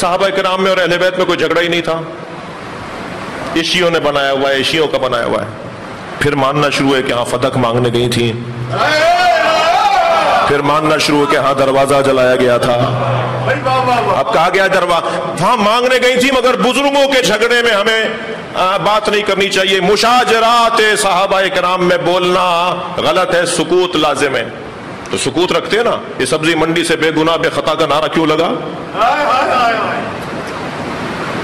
साहबा कराम में और अहले बैत में कोई झगड़ा ही नहीं था। एशियों ने बनाया हुआ है, एशियों का बनाया हुआ है। फिर मानना शुरू है कि हाँ फतक मांगने गई थी, फिर मानना शुरू है कि हाँ दरवाजा जलाया गया था। अब कहा गया दरवाजा हाँ मांगने गई थी, मगर बुजुर्गों के झगड़े में हमें बात नहीं करनी चाहिए। मुशाजरात साहबा कराम में बोलना गलत है, सुकूत लाजिम है। तो सुकूत रखते हैं ना। ये सब्जी मंडी से बेगुनाह बेखता का नारा क्यों लगा?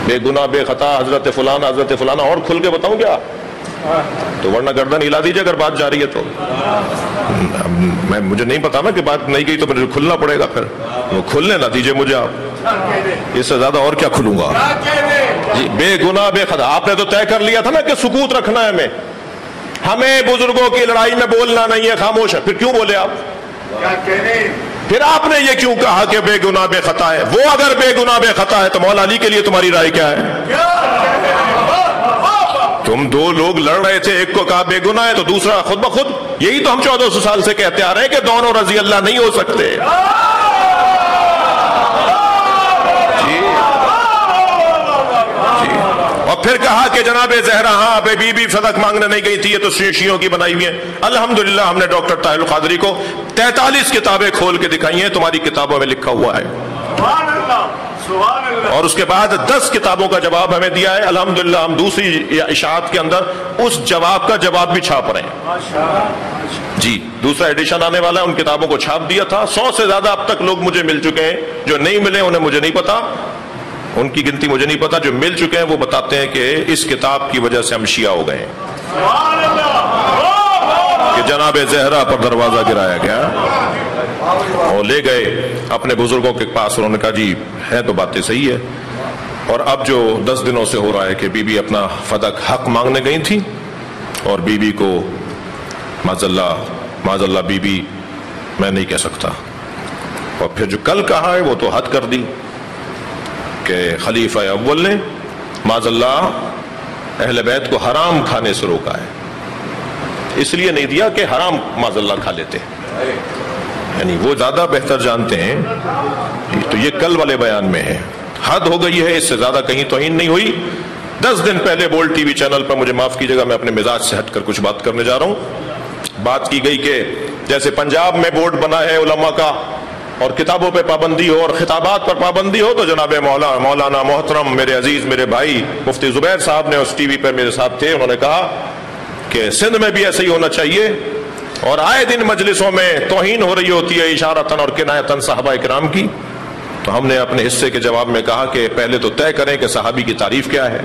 बेगुनाह बेखता हजरत फुलाना हजरत फुलाना, और खुल के बताऊं क्या? तो वरना गर्दन हिला दीजिए अगर बात जा रही है तो। मैं मुझे नहीं पता ना कि बात नहीं गई तो मुझे खुलना पड़ेगा। फिर वो खुलने ना दीजिए मुझे आप, इससे ज्यादा और क्या खुलूंगा जी। बेगुनाह बेखता आपने तो तय कर लिया था ना कि सुकूत रखना है हमें, हमें बुजुर्गों की लड़ाई में बोलना नहीं है, खामोश है। फिर क्यों बोले आप? फिर आपने ये क्यों कहा कि बेगुनाह बेखता है? वो अगर बेगुनाह बेखता है तो मौला अली के लिए तुम्हारी राय क्या है? तुम दो लोग लड़ रहे थे, एक को कहा बेगुनाह है तो दूसरा खुद ब खुद। यही तो हम 1400 साल से कहते आ रहे हैं कि दोनों रजी अल्लाह नहीं हो सकते। फिर कहा कि जनाब जहरा हाँ बीबी फतक मांगने नहीं गई थी, ये तो शीशियों की बनाई हुई है। अल्हम्दुलिल्लाह हमने डॉक्टर ताहिल कादरी को 43 किताबें खोल के दिखाई हैं, तुम्हारी किताबों में लिखा हुआ है। सुभान अल्लाह, सुभान अल्लाह। और उसके बाद 10 किताबों का जवाब हमें दिया है। अल्हम्दुलिल्लाह हम दूसरी इशाअत के अंदर उस जवाब का जवाब भी छाप रहे हैं जी। दूसरा एडिशन आने वाला है, उन किताबों को छाप दिया था। 100 से ज्यादा अब तक लोग मुझे मिल चुके हैं, जो नहीं मिले उन्हें मुझे नहीं पता, उनकी गिनती मुझे नहीं पता। जो मिल चुके हैं वो बताते हैं कि इस किताब की वजह से हम शिया हो गए कि जनाब जहरा पर दरवाजा गिराया गया और ले गए अपने बुजुर्गों के पास। उन्होंने कहा जी है तो बातें सही है। और अब जो 10 दिनों से हो रहा है कि बीबी अपना फदक हक मांगने गई थी और बीबी को माजल्ला बीबी मैं नहीं कह सकता। और फिर जो कल कहा है वो तो हद कर दी के खलीफा अव्वल ने माजल्ला अहले बैत को हराम खाने से रोका है। इसलिए नहीं दिया कि हराम माजल्ला खा लेते, यानी वो ज्यादा बेहतर जानते हैं। तो ये कल वाले बयान में है, हद हो गई है, इससे ज्यादा कहीं तौहीन नहीं हुई। 10 दिन पहले बोल टीवी चैनल पर, मुझे माफ कीजिएगा मैं अपने मिजाज से हटकर कुछ बात करने जा रहा हूं, बात की गई कि जैसे पंजाब में बोर्ड बना है उलमा का और किताबों पे पाबंदी हो और खिताबात पर पाबंदी हो, तो जनाब मौलाना मोहतरम मेरे अजीज मेरे भाई मुफ्ती जुबैर साहब ने उस टीवी पर मेरे साथ थे, उन्होंने कहा कि सिंध में भी ऐसे ही होना चाहिए। और आए दिन मजलिसों में तौहीन हो रही होती है इशारतन और किनायतन साहबा इकराम की। तो हमने अपने हिस्से के जवाब में कहा कि पहले तो तय करें कि साहबी की तारीफ क्या है।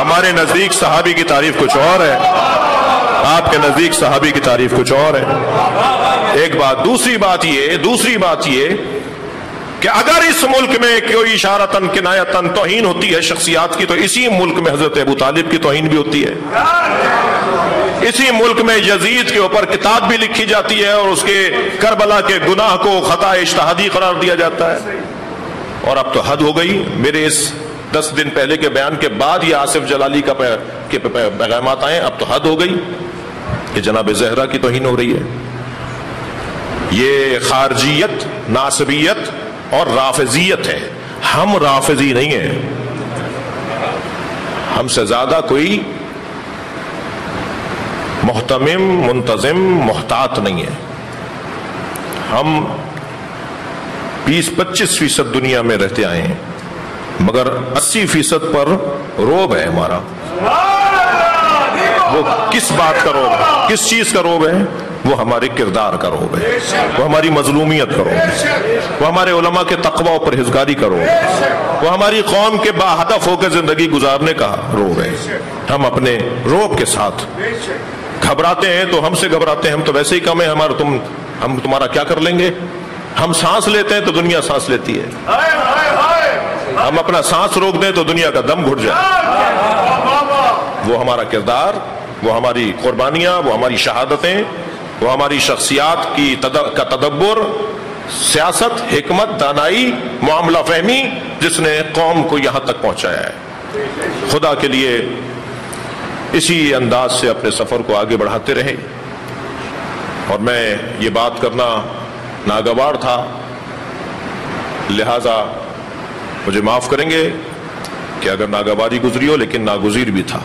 हमारे नजदीक साहबी की तारीफ कुछ और है, आपके नजदीक सहाबी की तारीफ कुछ और है। एक बात। दूसरी बात ये कि अगर इस मुल्क में कोई इशारतन किनायतन तौहीन होती है शख्सियात की, तो इसी मुल्क में हजरत अबू तालिब की तौहीन भी होती है। इसी मुल्क में यजीद के ऊपर किताब भी लिखी जाती है और उसके करबला के गुनाह को खता इज्तिहादी करार दिया जाता है। और अब तो हद हो गई। मेरे इस 10 दिन पहले के बयान के बाद ये आसिफ जलाली का पैगामात आए, अब तो हद हो गई कि जनाब जहरा की तौहीन हो रही है। ये खारजियत, नासबियत और राफिजियत है। हम राफिजी नहीं है, हमसे ज्यादा कोई मोहतमिम मुंतजिम मोहतात नहीं है। हम 20-25% दुनिया में रहते आए हैं, मगर 80% पर रोब है हमारा। वो किस बात का रोब है, किस चीज का रोब है? वो हमारे किरदार का रोब है, वो हमारी मजलूमियत का रोब है, वो हमारे उलमा के तकवा और परहेजगारी का रोब है, वो हमारी कौम के बाहदफ होकर जिंदगी गुजारने का रोब है। हम अपने रोब के साथ घबराते हैं तो हमसे घबराते हैं। हम तो वैसे ही कम है, हमारा हम तुम्हारा क्या कर लेंगे। हम सांस लेते हैं तो दुनिया सांस लेती है, हम अपना सांस रोक दें तो दुनिया का दम घुट जाए। वो हमारा किरदार, वो हमारी कुर्बानियां, वो हमारी शहादतें, वो हमारी शख्सियात की का तदब्बर, सियासत, हिकमत, दानाई, मामला फहमी, जिसने कौम को यहां तक पहुंचाया है। खुदा के लिए इसी अंदाज से अपने सफर को आगे बढ़ाते रहे। और मैं ये बात करना नागवार था, लिहाजा मुझे माफ़ करेंगे कि अगर नागवारी गुजरी हो, लेकिन नागुज़ीर भी था,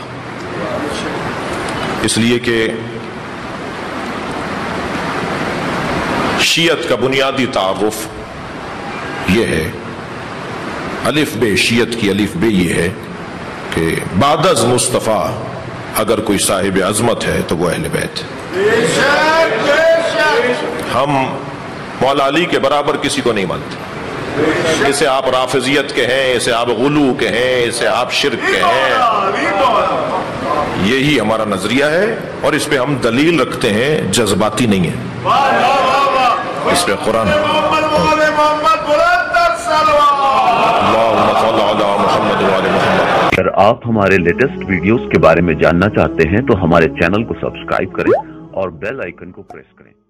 इसलिए कि शियत का बुनियादी तारुफ यह है, अलिफ बे शियत की अलिफ बे यह है कि बादज मुस्तफ़ा अगर कोई साहिब अजमत है तो वह अहल बैत। हम मौला अली के बराबर किसी को नहीं मानते। इसे आप राफिजियत के हैं, इसे आप गुलू के हैं, इसे आप शिर्क के हैं। यही हमारा नजरिया है और इस पे हम दलील रखते हैं, जज्बाती नहीं है। इस पे कुरान अगर आप हमारे लेटेस्ट वीडियोस के बारे में जानना चाहते हैं तो हमारे चैनल को सब्सक्राइब करें और बेल आइकन को प्रेस करें।